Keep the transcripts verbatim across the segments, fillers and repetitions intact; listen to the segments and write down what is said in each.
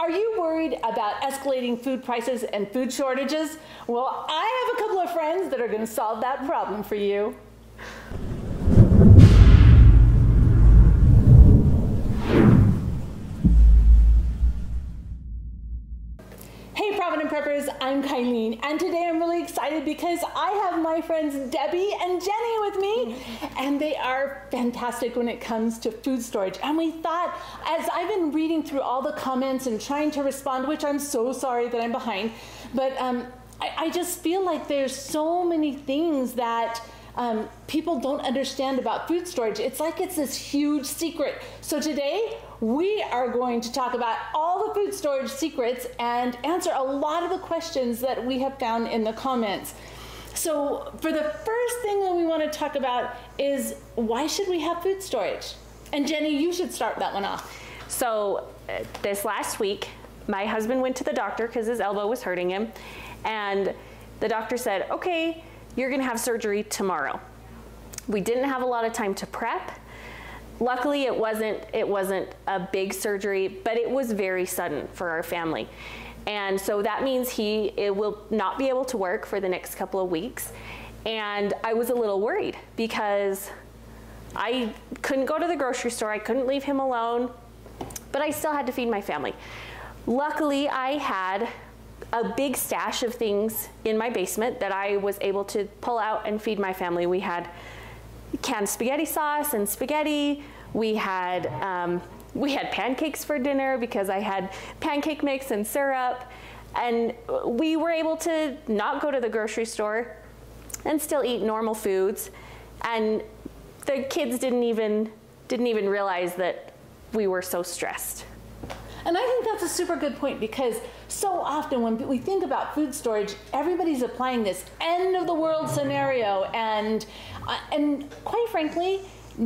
Are you worried about escalating food prices and food shortages? Well, I have a couple of friends that are going to solve that problem for you. Hey Provident Preppers, I'm Kylene, and today I'm really excited because I have my friends Debbie and Jenny with me, and they are fantastic when it comes to food storage. And we thought, as I've been reading through all the comments and trying to respond, which I'm so sorry that I'm behind, but um, I, I just feel like there's so many things that um, people don't understand about food storage. It's like it's this huge secret. So today, we are going to talk about all the food storage secrets and answer a lot of the questions that we have found in the comments. So for the first thing that we want to talk about is, why should we have food storage? And Jenny, you should start that one off. So uh, this last week, my husband went to the doctor because his elbow was hurting him. And the doctor said, okay, you're going to have surgery tomorrow. We didn't have a lot of time to prep. Luckily, it wasn't, it wasn't a big surgery, but it was very sudden for our family. And so that means he it will not be able to work for the next couple of weeks. And I was a little worried because I couldn't go to the grocery store. I couldn't leave him alone, but I still had to feed my family. Luckily, I had a big stash of things in my basement that I was able to pull out and feed my family. We had canned spaghetti sauce and spaghetti. We had um, we had pancakes for dinner because I had pancake mix and syrup, and we were able to not go to the grocery store and still eat normal foods. And the kids didn't even didn't even realize that we were so stressed. And I think that's a super good point, because so often when we think about food storage, everybody's applying this end of the world scenario, and uh, and quite frankly,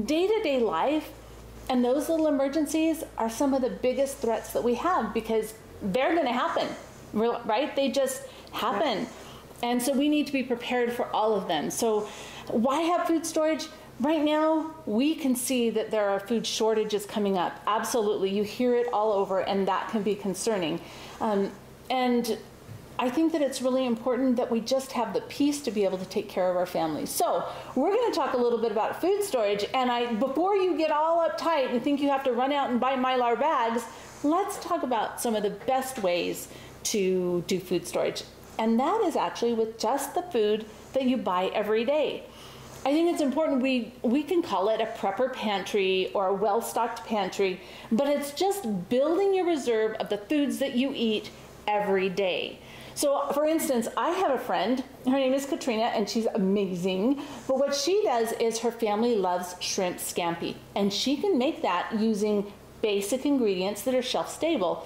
day-to-day life and those little emergencies are some of the biggest threats that we have, because they're going to happen, right? They just happen. And so we need to be prepared for all of them. So why have food storage? Right now, we can see that there are food shortages coming up. Absolutely, you hear it all over, and that can be concerning. Um, and I think that it's really important that we just have the peace to be able to take care of our families. So we're going to talk a little bit about food storage, and I, before you get all uptight and think you have to run out and buy Mylar bags, let's talk about some of the best ways to do food storage. And that is actually with just the food that you buy every day. I think it's important we, we can call it a prepper pantry or a well-stocked pantry, but it's just building your reserve of the foods that you eat every day. So for instance, I have a friend, her name is Katrina, and she's amazing, but what she does is her family loves shrimp scampi, and she can make that using basic ingredients that are shelf-stable.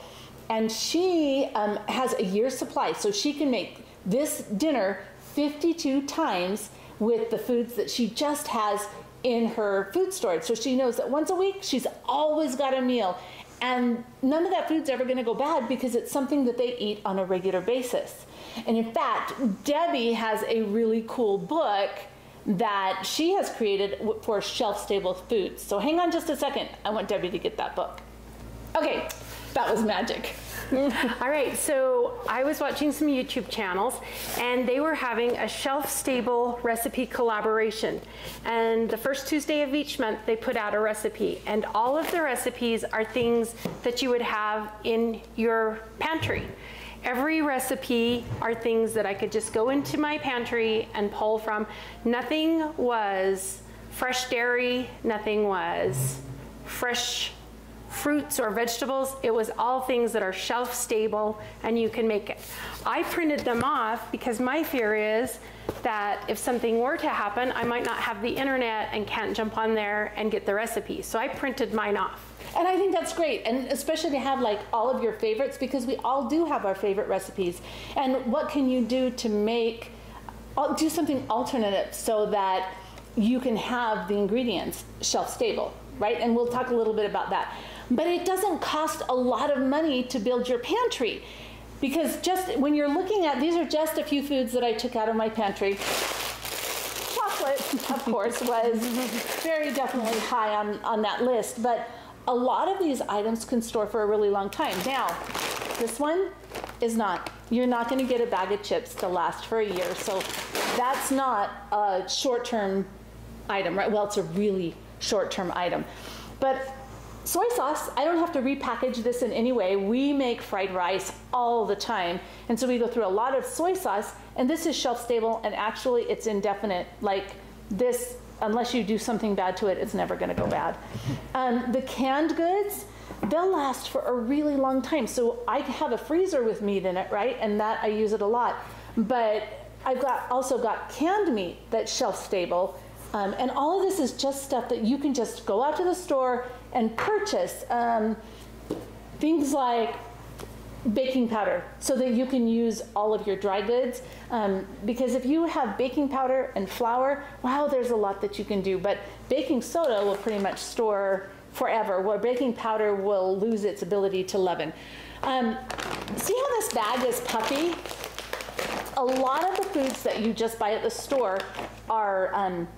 And she um, has a year's supply, so she can make this dinner fifty-two times with the foods that she just has in her food storage. So she knows that once a week, she's always got a meal. And none of that food's ever gonna go bad because it's something that they eat on a regular basis. And in fact, Debbie has a really cool book that she has created for shelf-stable foods. So hang on just a second. I want Debbie to get that book. Okay, that was magic. All right, so I was watching some YouTube channels, and they were having a shelf-stable recipe collaboration. And the first Tuesday of each month, they put out a recipe. And all of the recipes are things that you would have in your pantry. Every recipe are things that I could just go into my pantry and pull from. Nothing was fresh dairy. Nothing was fresh fruits or vegetables. It was all things that are shelf stable and you can make it. I printed them off because my fear is that if something were to happen, I might not have the internet and can't jump on there and get the recipe. So I printed mine off. And I think that's great, and especially to have like all of your favorites, because we all do have our favorite recipes. And what can you do to make, do something alternative so that you can have the ingredients shelf stable, right? And we'll talk a little bit about that. But it doesn't cost a lot of money to build your pantry, because just when you're looking at, these are just a few foods that I took out of my pantry. Chocolate, of course, was very definitely high on, on that list, but a lot of these items can store for a really long time. Now, this one is not. You're not going to get a bag of chips to last for a year. So that's not a short-term item, right? Well, it's a really short-term item. But soy sauce, I don't have to repackage this in any way. We make fried rice all the time. And so we go through a lot of soy sauce, and this is shelf stable, and actually it's indefinite. Like this, unless you do something bad to it, it's never gonna go bad. Um, the canned goods, they'll last for a really long time. So I have a freezer with meat in it, right? And that I use it a lot. But I've got also got canned meat that's shelf stable. Um, and all of this is just stuff that you can just go out to the store and purchase. Um, things like baking powder, so that you can use all of your dry goods. Um, because if you have baking powder and flour, wow, there's a lot that you can do. But baking soda will pretty much store forever, where baking powder will lose its ability to leaven. Um, see how this bag is puffy? A lot of the foods that you just buy at the store are um,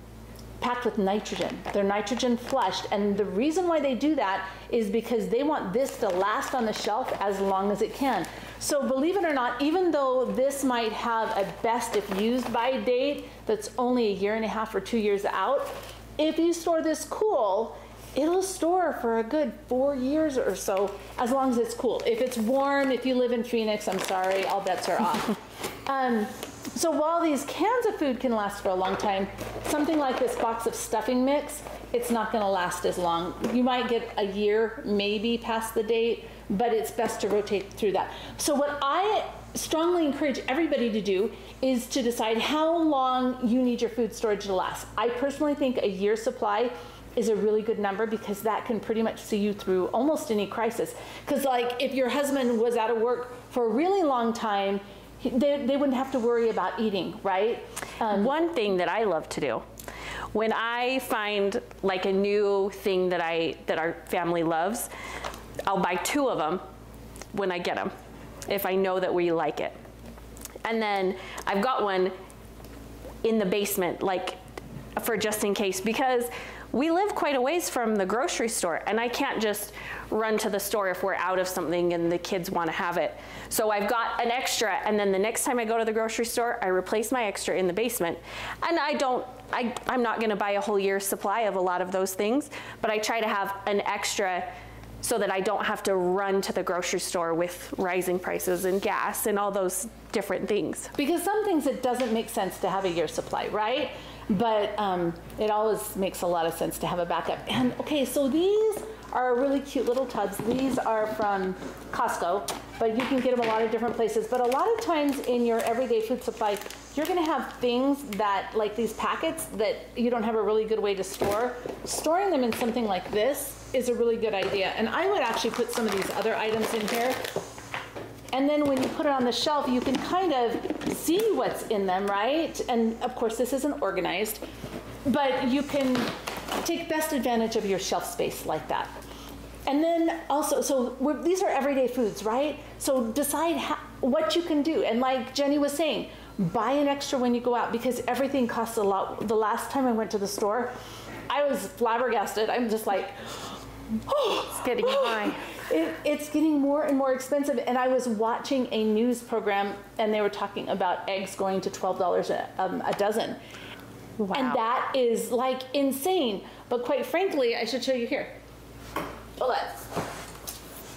packed with nitrogen. They're nitrogen flushed, and the reason why they do that is because they want this to last on the shelf as long as it can. So believe it or not, even though this might have a best if used by date that's only a year and a half or two years out, if you store this cool, it'll store for a good four years or so, as long as it's cool. If it's warm, if you live in Phoenix, I'm sorry, all bets are off. um, So while these cans of food can last for a long time, something like this box of stuffing mix, it's not going to last as long. You might get a year, maybe past the date, but it's best to rotate through that. So what I strongly encourage everybody to do is to decide how long you need your food storage to last. I personally think a year's supply is a really good number, because that can pretty much see you through almost any crisis. Because like if your husband was out of work for a really long time, They, they wouldn't have to worry about eating, right? Um, One thing that I love to do, when I find like a new thing that I that our family loves, I'll buy two of them when I get them, if I know that we like it. And then I've got one in the basement, like for just in case, because we live quite a ways from the grocery store, and I can't just run to the store if we're out of something and the kids want to have it. So I've got an extra, and then the next time I go to the grocery store, I replace my extra in the basement. And I don't, I, I'm not going to buy a whole year's supply of a lot of those things, but I try to have an extra so that I don't have to run to the grocery store with rising prices and gas and all those different things. Because some things it doesn't make sense to have a year's supply, right? But um, it always makes a lot of sense to have a backup. And okay, so these are really cute little tubs. These are from Costco, but you can get them a lot of different places. But a lot of times in your everyday food supply, you're gonna have things that, like these packets, that you don't have a really good way to store. Storing them in something like this is a really good idea. And I would actually put some of these other items in here. And then when you put it on the shelf, you can kind of see what's in them, right? And of course this isn't organized, but you can take best advantage of your shelf space like that. And then also, so we're, these are everyday foods, right? So decide how, what you can do. And like Jenny was saying, buy an extra when you go out, because everything costs a lot. The last time I went to the store, I was flabbergasted. I'm just like, oh, it's getting high. It, it's getting more and more expensive. And I was watching a news program, and they were talking about eggs going to twelve dollars a, um, a dozen. Wow. And that is like insane. But quite frankly, I should show you here. Well, let's.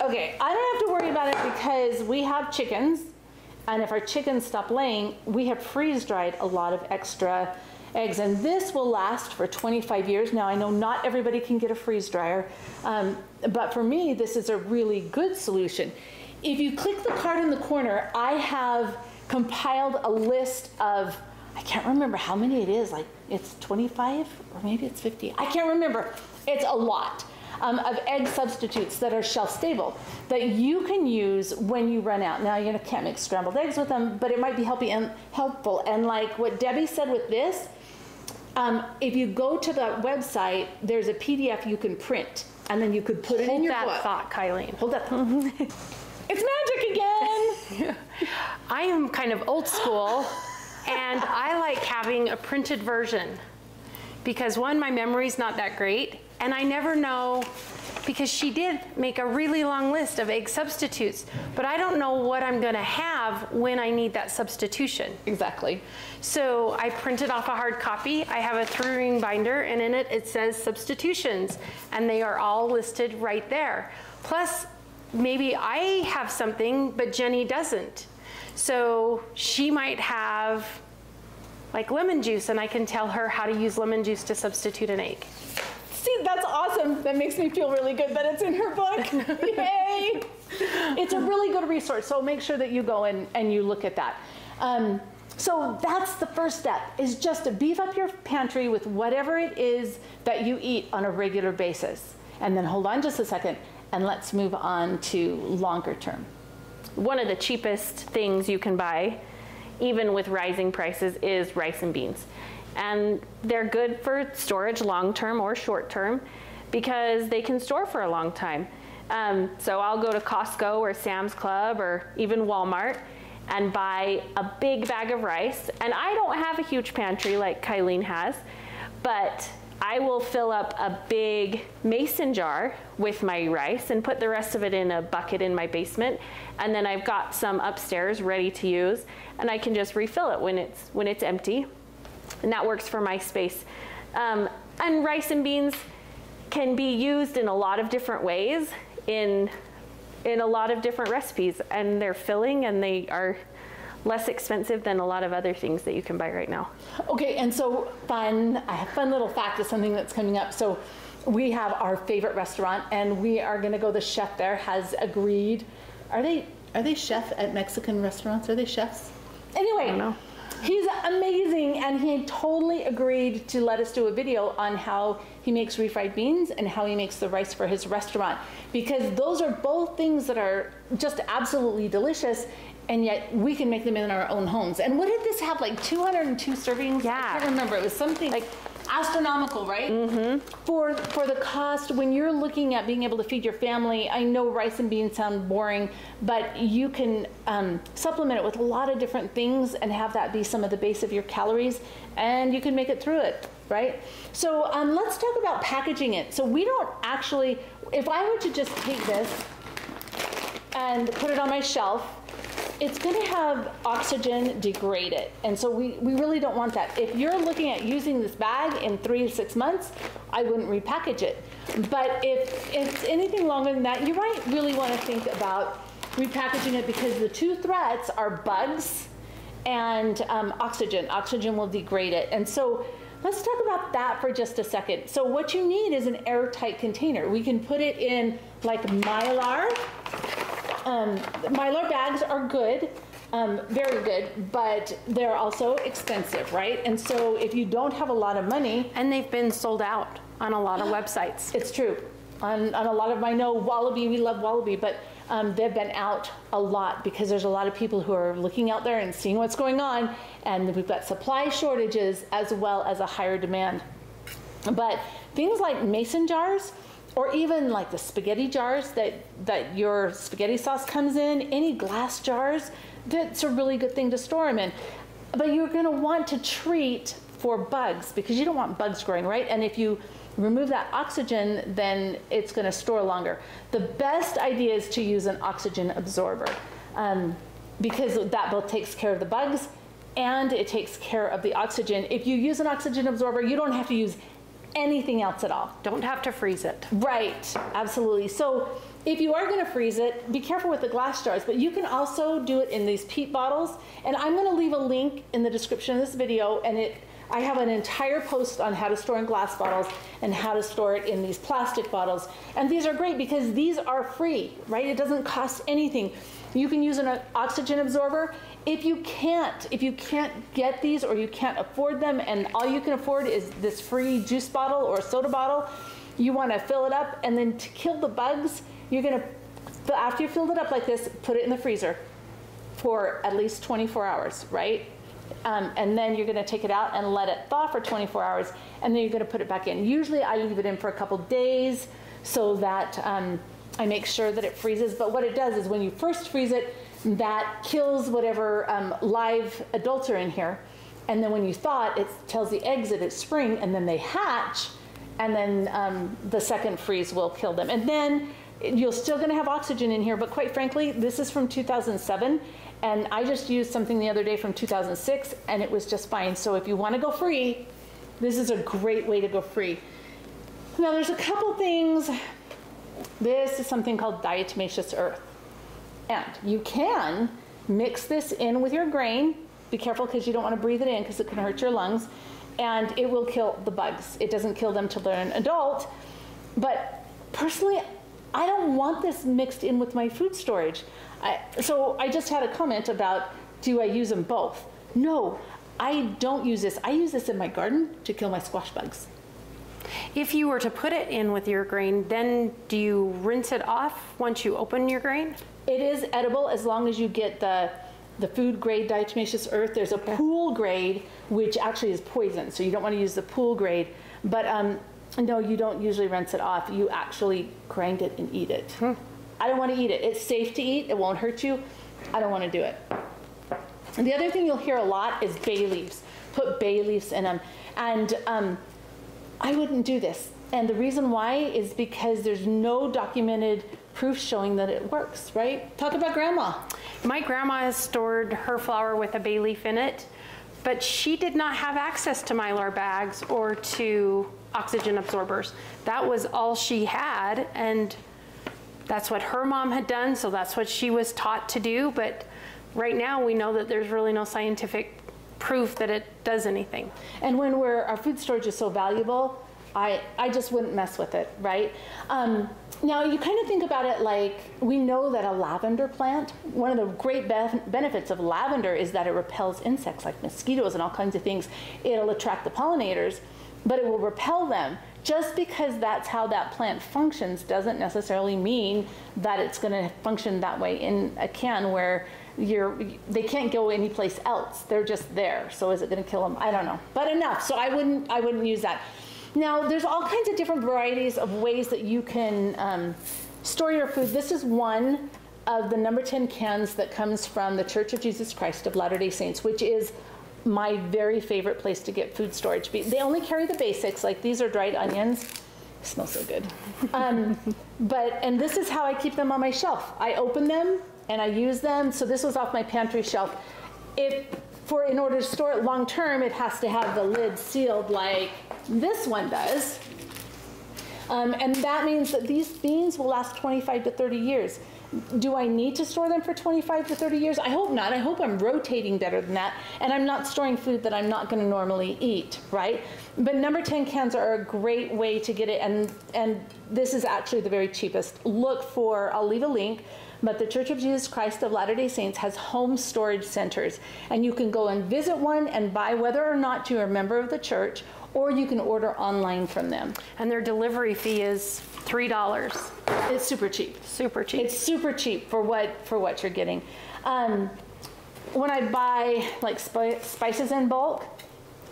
Okay, I don't have to worry about it because we have chickens. And if our chickens stop laying, we have freeze dried a lot of extra eggs, and this will last for twenty-five years. Now I know not everybody can get a freeze dryer, um, but for me this is a really good solution. If you click the card in the corner, I have compiled a list of, I can't remember how many it is, like it's twenty-five or maybe it's fifty, I can't remember, it's a lot um, of egg substitutes that are shelf stable that you can use when you run out. Now you can't make scrambled eggs with them, but it might be helping and helpful. And like what Debbie said with this, Um, if you go to the website, there's a P D F you can print, and then you could put it in your book. Hold that thought, Kylene. Hold that thought. It's magic again! Yeah. I am kind of old school, and I like having a printed version, because one, my memory's not that great, And I never know, because she did make a really long list of egg substitutes, but I don't know what I'm gonna have when I need that substitution. Exactly. So I printed off a hard copy. I have a three ring binder, and in it, it says substitutions, and they are all listed right there. Plus, maybe I have something, but Jenny doesn't. So she might have like lemon juice, and I can tell her how to use lemon juice to substitute an egg. See, that's awesome. That makes me feel really good that it's in her book. Yay! It's a really good resource, so make sure that you go in and you look at that. Um, so that's the first step, is just to beef up your pantry with whatever it is that you eat on a regular basis. And then hold on just a second, and let's move on to longer term. One of the cheapest things you can buy, even with rising prices, is rice and beans. And they're good for storage long-term or short-term, because they can store for a long time. Um, so I'll go to Costco or Sam's Club or even Walmart and buy a big bag of rice. And I don't have a huge pantry like Kylene has, but I will fill up a big mason jar with my rice and put the rest of it in a bucket in my basement. And then I've got some upstairs ready to use, and I can just refill it when it's, when it's empty. And that works for my space. Um, and rice and beans can be used in a lot of different ways in, in a lot of different recipes, and they're filling, and they are less expensive than a lot of other things that you can buy right now. Okay, and so fun, I have fun little fact is something that's coming up. So we have our favorite restaurant, and we are gonna go, the chef there has agreed. Are they, are they chef at Mexican restaurants? Are they chefs? Anyway. I don't know. He's amazing, and he totally agreed to let us do a video on how he makes refried beans and how he makes the rice for his restaurant, because those are both things that are just absolutely delicious, and yet we can make them in our own homes. And what did this have, like two hundred two servings? Yeah. I can't remember, it was something like astronomical, right? Mm-hmm. For, for the cost, when you're looking at being able to feed your family, I know rice and beans sound boring, but you can um, supplement it with a lot of different things and have that be some of the base of your calories, and you can make it through it, right? So um, let's talk about packaging it. So we don't actually, if I were to just take this and put it on my shelf, it's gonna have oxygen degrade it. And so we, we really don't want that. If you're looking at using this bag in three to six months, I wouldn't repackage it. But if it's anything longer than that, you might really wanna think about repackaging it, because the two threats are bugs and um, oxygen. Oxygen will degrade it. And so let's talk about that for just a second. So what you need is an airtight container. We can put it in like Mylar. Um, Mylar bags are good, um, very good, but they're also expensive, right? And so if you don't have a lot of money... And they've been sold out on a lot of websites. It's true. On, on a lot of them, I know Wallaby, we love Wallaby, but um, they've been out a lot because there's a lot of people who are looking out there and seeing what's going on, and we've got supply shortages as well as a higher demand. But things like mason jars, or even like the spaghetti jars that, that your spaghetti sauce comes in, any glass jars, that's a really good thing to store them in. But you're gonna want to treat for bugs, because you don't want bugs growing, right? And if you remove that oxygen, then it's gonna store longer. The best idea is to use an oxygen absorber, um, because that both takes care of the bugs and it takes care of the oxygen. If you use an oxygen absorber, you don't have to use anything else at all. Don't have to freeze it. Right, absolutely. So if you are gonna freeze it, be careful with the glass jars, but you can also do it in these peat bottles. And I'm gonna leave a link in the description of this video, and it, I have an entire post on how to store in glass bottles and how to store it in these plastic bottles. And these are great because these are free, right? It doesn't cost anything. You can use an oxygen absorber. If you can't, if you can't get these or you can't afford them, and all you can afford is this free juice bottle or soda bottle, you wanna fill it up, and then to kill the bugs, you're gonna, after you filled it up like this, put it in the freezer for at least twenty-four hours, right? Um, and then you're gonna take it out and let it thaw for twenty-four hours, and then you're gonna put it back in. Usually I leave it in for a couple days so that um, I make sure that it freezes. But what it does is when you first freeze it, that kills whatever um, live adults are in here. And then when you thaw it, it tells the eggs that it's spring, and then they hatch, and then um, the second freeze will kill them. And then you're still going to have oxygen in here, but quite frankly, this is from two thousand seven, and I just used something the other day from two thousand six, and it was just fine. So if you want to go free, this is a great way to go free. Now, there's a couple things. This is something called diatomaceous earth, and you can mix this in with your grain. Be careful, because you don't want to breathe it in, because it can hurt your lungs, and it will kill the bugs. It doesn't kill them till they're an adult, but personally, I don't want this mixed in with my food storage. I, so I just had a comment about, do I use them both? No, I don't use this. I use this in my garden to kill my squash bugs. If you were to put it in with your grain, then do you rinse it off once you open your grain? It is edible as long as you get the, the food grade diatomaceous earth. There's a pool grade, which actually is poison, so you don't want to use the pool grade. But um, no, you don't usually rinse it off. You actually grind it and eat it. Hmm. I don't want to eat it. It's safe to eat. It won't hurt you. I don't want to do it. And the other thing you'll hear a lot is bay leaves. Put bay leaves in them. And um, I wouldn't do this. And the reason why is because there's no documented proof showing that it works, right? Talk about grandma. My grandma has stored her flour with a bay leaf in it, but she did not have access to Mylar bags or to oxygen absorbers. That was all she had, and that's what her mom had done, so that's what she was taught to do. But right now we know that there's really no scientific proof that it does anything. And when we're, our food storage is so valuable, I, I just wouldn't mess with it, right? Um, now you kind of think about it like, we know that a lavender plant, one of the great be- benefits of lavender is that it repels insects like mosquitoes and all kinds of things. It'll attract the pollinators, but it will repel them. Just because that's how that plant functions doesn't necessarily mean that it's gonna function that way in a can where you're, they can't go anyplace else. They're just there. So is it gonna kill them? I don't know, but enough. So I wouldn't, I wouldn't use that. Now, there's all kinds of different varieties of ways that you can um, store your food. This is one of the number ten cans that comes from the Church of Jesus Christ of Latter-day Saints, which is my very favorite place to get food storage. They only carry the basics, like these are dried onions. It smells so good. Um, but, and this is how I keep them on my shelf. I open them and I use them. So this was off my pantry shelf. If, for in order to store it long term, it has to have the lid sealed like this one does. Um, and that means that these beans will last twenty-five to thirty years. Do I need to store them for twenty-five to thirty years? I hope not. I hope I'm rotating better than that, and I'm not storing food that I'm not going to normally eat, right? But number ten cans are a great way to get it, and, and this is actually the very cheapest. Look for, I'll leave a link, but the Church of Jesus Christ of Latter-day Saints has home storage centers, and you can go and visit one and buy, whether or not you're a member of the church, or you can order online from them. And their delivery fee is three dollars. It's super cheap. Super cheap. It's super cheap for what, for what you're getting. Um, when I buy like spi spices in bulk,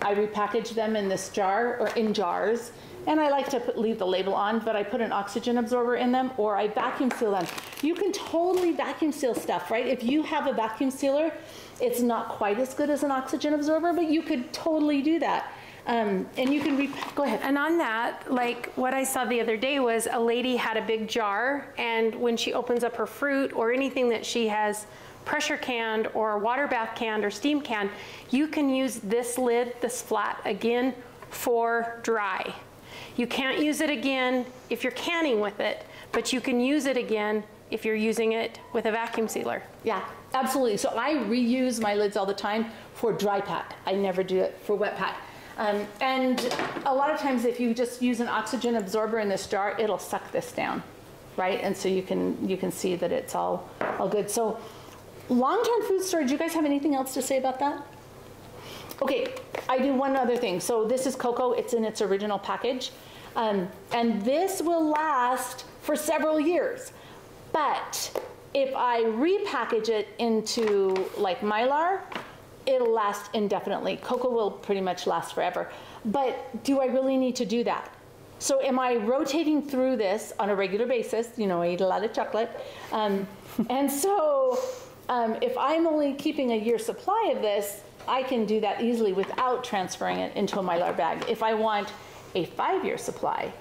I repackage them in this jar or in jars. And I like to put, leave the label on, but I put an oxygen absorber in them, or I vacuum seal them. You can totally vacuum seal stuff, right? If you have a vacuum sealer, it's not quite as good as an oxygen absorber, but you could totally do that. Um, and you can re go ahead. And on that, like what I saw the other day was a lady had a big jar, and when she opens up her fruit or anything that she has pressure canned or water bath canned or steam canned, you can use this lid, this flat again for dry. You can't use it again if you're canning with it, but you can use it again if you're using it with a vacuum sealer. Yeah, absolutely. So I reuse my lids all the time for dry pack. I never do it for wet pack. Um, and a lot of times if you just use an oxygen absorber in this jar, it'll suck this down, right? And so you can, you can see that it's all, all good. So long-term food storage, do you guys have anything else to say about that? Okay, I do one other thing. So this is cocoa, it's in its original package. Um, and this will last for several years. But if I repackage it into like Mylar, it'll last indefinitely. Cocoa will pretty much last forever. But do I really need to do that? So am I rotating through this on a regular basis? You know, I eat a lot of chocolate. Um, and so um, if I'm only keeping a year's supply of this, I can do that easily without transferring it into a Mylar bag. If I want a five-year supply,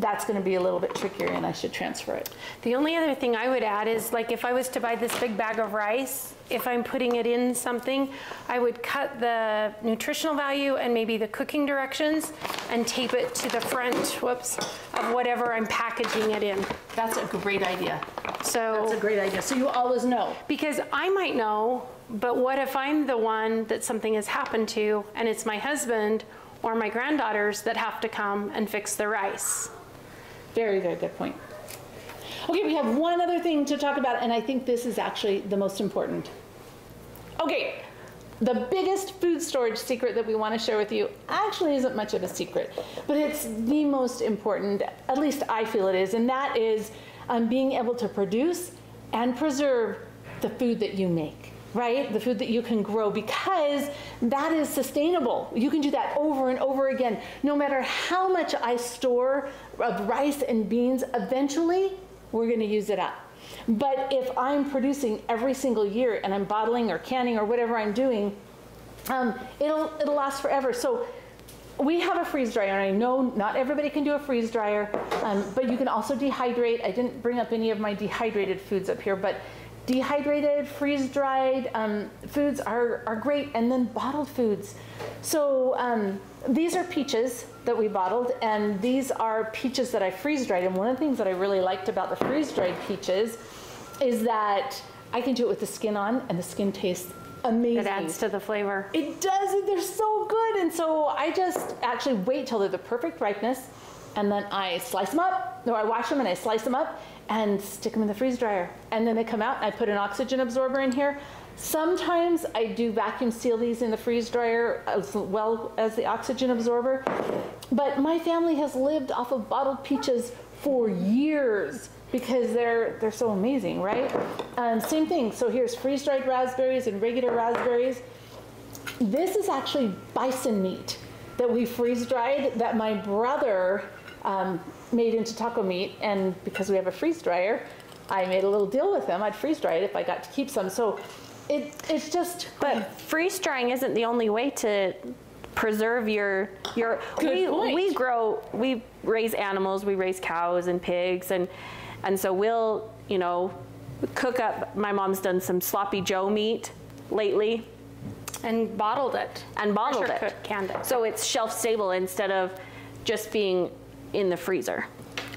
that's going to be a little bit trickier and I should transfer it. The only other thing I would add is, like, if I was to buy this big bag of rice, if I'm putting it in something, I would cut the nutritional value and maybe the cooking directions and tape it to the front, whoops, of whatever I'm packaging it in. That's a great idea. So that's a great idea. So you always know. Because I might know, but what if I'm the one that something has happened to and it's my husband or my granddaughters that have to come and fix the rice? Very, very good point. Okay, we have one other thing to talk about, and I think this is actually the most important. Okay, the biggest food storage secret that we want to share with you actually isn't much of a secret, but it's the most important, at least I feel it is, and that is um, being able to produce and preserve the food that you make. Right? The food that you can grow, because that is sustainable. You can do that over and over again. No matter how much I store of rice and beans, eventually we're going to use it up. But if I'm producing every single year and I'm bottling or canning or whatever I'm doing, um, it'll, it'll last forever. So we have a freeze dryer, and I know not everybody can do a freeze dryer, um, but you can also dehydrate. I didn't bring up any of my dehydrated foods up here, but dehydrated, freeze-dried um, foods are, are great, and then bottled foods. So um, these are peaches that we bottled, and these are peaches that I freeze-dried. And one of the things that I really liked about the freeze-dried peaches is that I can do it with the skin on, and the skin tastes amazing. It adds to the flavor. It does. They're so good. And so I just actually wait till they're the perfect ripeness, and then I slice them up. No, I wash them and I slice them up and stick them in the freeze dryer. And then they come out and I put an oxygen absorber in here. Sometimes I do vacuum seal these in the freeze dryer as well as the oxygen absorber. But my family has lived off of bottled peaches for years because they're, they're so amazing, right? Um, same thing, so here's freeze-dried raspberries and regular raspberries. This is actually bison meat that we freeze-dried that my brother Um, made into taco meat, and because we have a freeze dryer, I made a little deal with them. I'd freeze dry it if I got to keep some. So it, it's just. But um, freeze drying isn't the only way to preserve your your. We point. we grow we raise animals. We raise cows and pigs, and and so we'll you know cook up. My mom's done some sloppy Joe meat lately. And bottled it. And bottled it. Canned it. So it's shelf stable instead of just being in the freezer,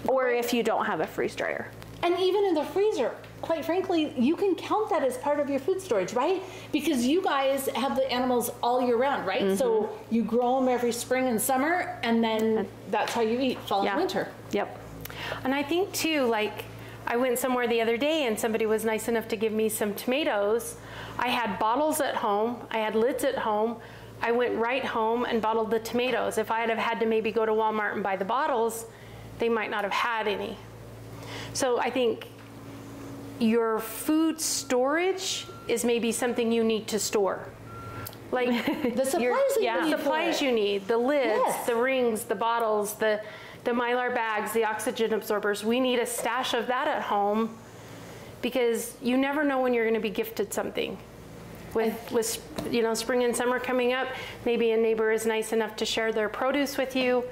or if you don't have a freeze dryer. And even in the freezer, quite frankly, you can count that as part of your food storage, right? Because you guys have the animals all year round, right? Mm-hmm. So you grow them every spring and summer, and then that's how you eat fall yeah. and winter. Yep. And I think too, like, I went somewhere the other day and somebody was nice enough to give me some tomatoes. I had bottles at home, I had lids at home, I went right home and bottled the tomatoes. If I had have had to maybe go to Walmart and buy the bottles, they might not have had any. So I think your food storage is maybe something you need to store. Like the supplies your, that yeah, you need. supplies you need, the lids, yes. the rings, the bottles, the, the Mylar bags, the oxygen absorbers. We need a stash of that at home because you never know when you're gonna be gifted something. With, with, you know, spring and summer coming up, maybe a neighbor is nice enough to share their produce with you,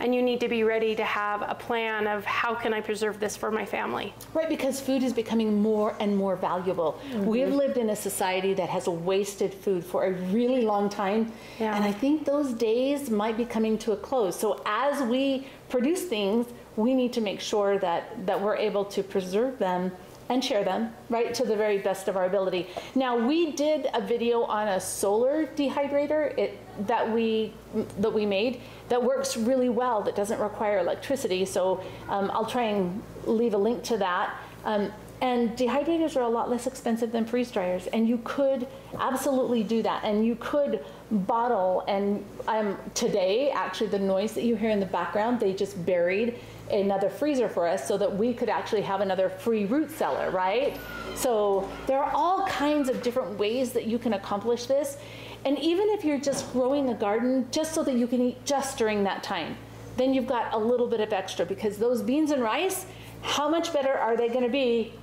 and you need to be ready to have a plan of how can I preserve this for my family. Right, because food is becoming more and more valuable. Mm-hmm. We've lived in a society that has wasted food for a really long time, yeah. and I think those days might be coming to a close. So as we produce things, we need to make sure that, that we're able to preserve them and share them, right, to the very best of our ability. Now, we did a video on a solar dehydrator it, that we that we made that works really well, that doesn't require electricity, so um, I'll try and leave a link to that. Um, and dehydrators are a lot less expensive than freeze dryers, and you could absolutely do that, and you could bottle, and um, today, actually, the noise that you hear in the background, they just buried another freezer for us so that we could actually have another free root cellar, right? So there are all kinds of different ways that you can accomplish this. And even if you're just growing a garden just so that you can eat just during that time, then you've got a little bit of extra, because those beans and rice, how much better are they going to be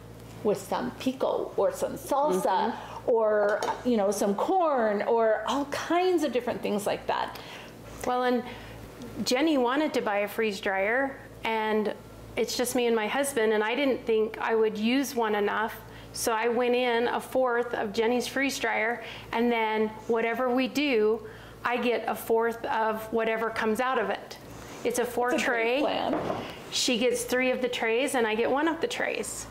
with some pico or some salsa mm-hmm. or, you know, some corn or all kinds of different things like that? Well, and Jenny wanted to buy a freeze dryer, and it's just me and my husband, and I didn't think I would use one enough. So I went in a fourth of Jenny's freeze dryer, and then whatever we do, I get a fourth of whatever comes out of it. It's a four That's a tray. Great plan. She gets three of the trays and I get one of the trays.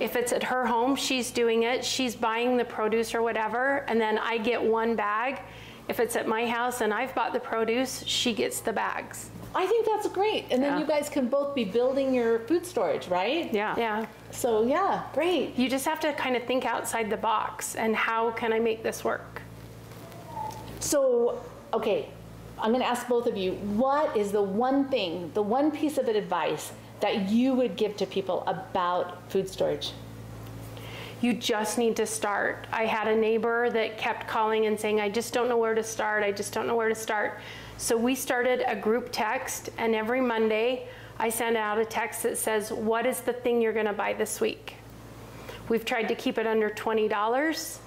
If it's at her home, she's doing it. She's buying the produce or whatever, and then I get one bag. If it's at my house and I've bought the produce, she gets the bags. I think that's great. And yeah. then you guys can both be building your food storage, right? Yeah. Yeah. So yeah, great. You just have to kind of think outside the box and how can I make this work? So, okay, I'm gonna ask both of you, what is the one thing, the one piece of advice that you would give to people about food storage? You just need to start. I had a neighbor that kept calling and saying, I just don't know where to start. I just don't know where to start. So we started a group text, and every Monday I send out a text that says, what is the thing you're gonna buy this week? We've tried to keep it under twenty dollars,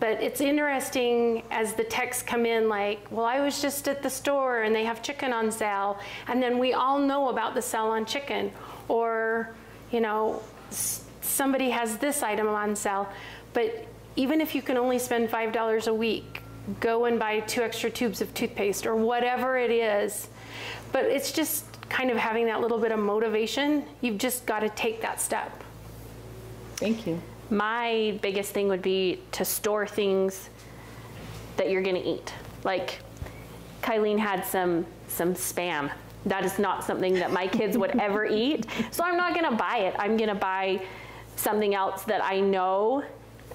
but it's interesting as the texts come in, like, well, I was just at the store and they have chicken on sale. And then we all know about the sale on chicken, or, you know, somebody has this item on sale. But even if you can only spend five dollars a week, go and buy two extra tubes of toothpaste or whatever it is. But it's just kind of having that little bit of motivation. You've just got to take that step. Thank you. My biggest thing would be to store things that you're going to eat. Like Kylene had some some Spam. That is not something that my kids would ever eat. So I'm not going to buy it. I'm going to buy something else that I know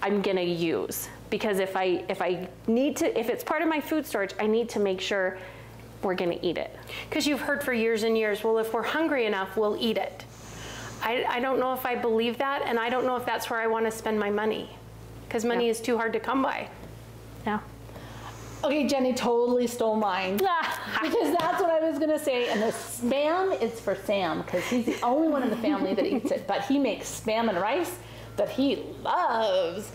I'm gonna use, because if I if I need to, if it's part of my food storage, I need to make sure we're gonna eat it. Because you've heard for years and years, well, if we're hungry enough, we'll eat it. I, I don't know if I believe that, and I don't know if that's where I want to spend my money, because money yeah. is too hard to come by. Yeah. Okay, Jenny totally stole mine, because that's what I was gonna say. And the Spam is for Sam, because he's the only one in the family that eats it. But he makes Spam and rice that he loves,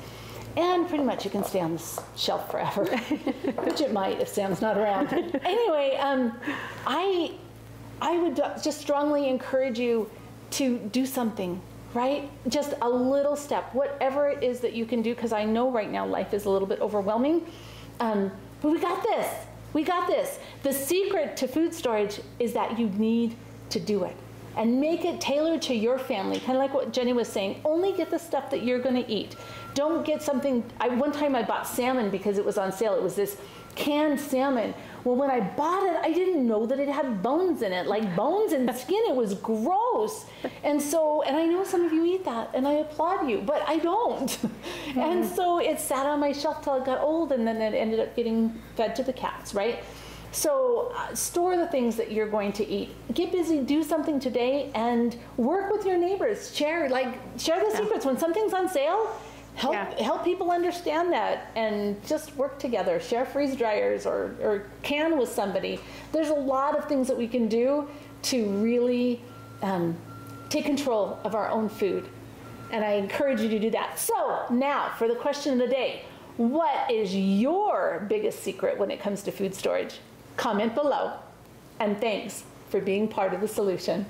and pretty much you can stay on the shelf forever, which it might if Sam's not around. Anyway, um, I, I would just strongly encourage you to do something, right? Just a little step, whatever it is that you can do, because I know right now life is a little bit overwhelming. Um, But we got this, we got this. The secret to food storage is that you need to do it and make it tailored to your family. Kind of like what Jenny was saying, only get the stuff that you're gonna eat. Don't get something, I, one time I bought salmon because it was on sale. It was this canned salmon. Well, when I bought it, I didn't know that it had bones in it, like bones and skin, it was gross. And so, and I know some of you eat that and I applaud you, but I don't. Mm-hmm. And so it sat on my shelf till it got old, and then it ended up getting fed to the cats, right? So uh, store the things that you're going to eat. Get busy, do something today, and work with your neighbors. Share, like, share the yeah. secrets. When something's on sale, help, yeah. help people understand that, and just work together. Share freeze dryers, or, or can with somebody. There's a lot of things that we can do to really um, take control of our own food. And I encourage you to do that. So now for the question of the day, what is your biggest secret when it comes to food storage? Comment below. And thanks for being part of the solution.